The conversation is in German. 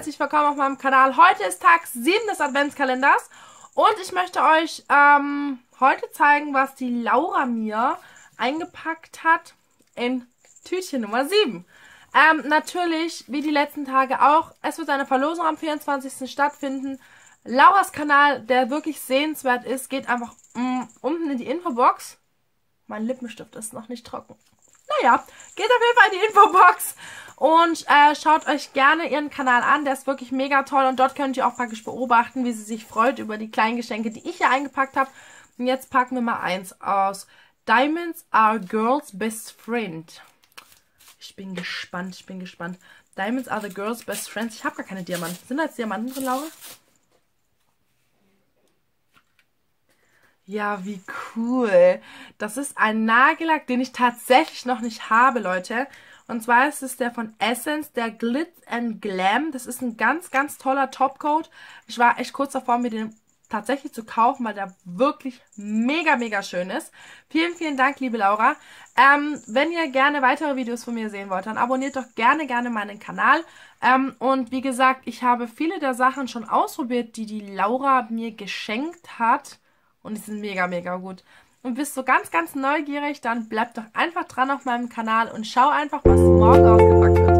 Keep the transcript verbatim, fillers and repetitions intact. herzlich willkommen auf meinem Kanal. Heute ist Tag sieben des Adventskalenders und ich möchte euch ähm, heute zeigen, was die Laura mir eingepackt hat in Tütchen Nummer sieben. Ähm, natürlich, wie die letzten Tage auch, es wird eine Verlosung am vierundzwanzigsten stattfinden. Lauras Kanal, der wirklich sehenswert ist, geht einfach mm, unten in die Infobox. Mein Lippenstift ist noch nicht trocken. Naja, geht auf jeden Fall in die Infobox und äh, schaut euch gerne ihren Kanal an, der ist wirklich mega toll und dort könnt ihr auch praktisch beobachten, wie sie sich freut über die kleinen Geschenke, die ich hier eingepackt habe. Und jetzt packen wir mal eins aus. Diamonds are girls best friend. Ich bin gespannt, ich bin gespannt. Diamonds are the girls best friends. Ich habe gar keine Diamanten. Sind da jetzt Diamanten drin, Laura? Ja, wie cool. Das ist ein Nagellack, den ich tatsächlich noch nicht habe, Leute. Und zwar ist es der von Essence, der Glitz and Glam. Das ist ein ganz, ganz toller Topcoat. Ich war echt kurz davor, mir den tatsächlich zu kaufen, weil der wirklich mega, mega schön ist. Vielen, vielen Dank, liebe Laura. Ähm, wenn ihr gerne weitere Videos von mir sehen wollt, dann abonniert doch gerne, gerne meinen Kanal. Ähm, und wie gesagt, ich habe viele der Sachen schon ausprobiert, die die Laura mir geschenkt hat. Und die sind mega, mega gut. Und bist so ganz, ganz neugierig, dann bleib doch einfach dran auf meinem Kanal und schau einfach, was morgen ausgepackt wird.